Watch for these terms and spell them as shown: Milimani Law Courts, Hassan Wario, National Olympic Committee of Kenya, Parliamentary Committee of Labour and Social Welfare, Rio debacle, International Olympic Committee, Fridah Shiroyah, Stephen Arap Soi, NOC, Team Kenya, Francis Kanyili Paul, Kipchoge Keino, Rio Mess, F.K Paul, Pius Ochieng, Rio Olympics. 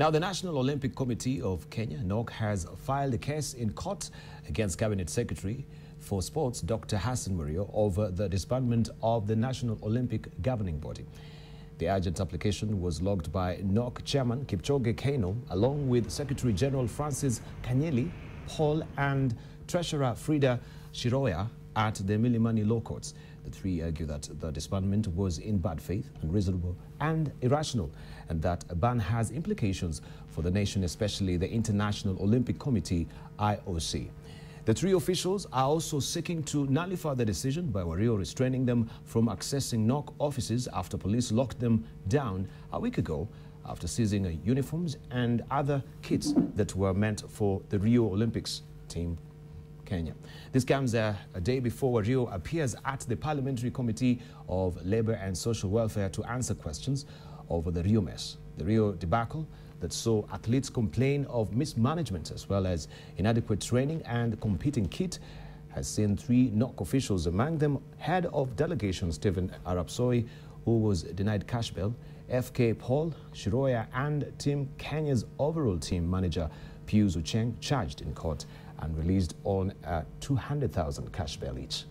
Now, the National Olympic Committee of Kenya, NOC, has filed a case in court against Cabinet Secretary for Sports, Dr. Hassan Wario, over the disbandment of the National Olympic Governing Body. The urgent application was logged by NOC Chairman Kipchoge Keino, along with Secretary General Francis Kanyili Paul and Treasurer Fridah Shiroyah at the Milimani Law Courts. The three argue that the disbandment was in bad faith, unreasonable and irrational, and that a ban has implications for the nation, especially the International Olympic Committee, IOC. The three officials are also seeking to nullify the decision by Wario restraining them from accessing NOC offices after police locked them down a week ago after seizing uniforms and other kits that were meant for the Rio Olympics team. Kenya. This comes a day before Wario appears at the Parliamentary Committee of Labour and Social Welfare to answer questions over the Rio mess, the Rio debacle that saw athletes complain of mismanagement as well as inadequate training and competing kit, has seen three NOC officials, among them head of delegation Stephen Arap Soi, who was denied cash bail, FK Paul, Shiroyah and Team Kenya's overall team manager Pius Ochieng, charged in court and released on 200,000 cash bail each.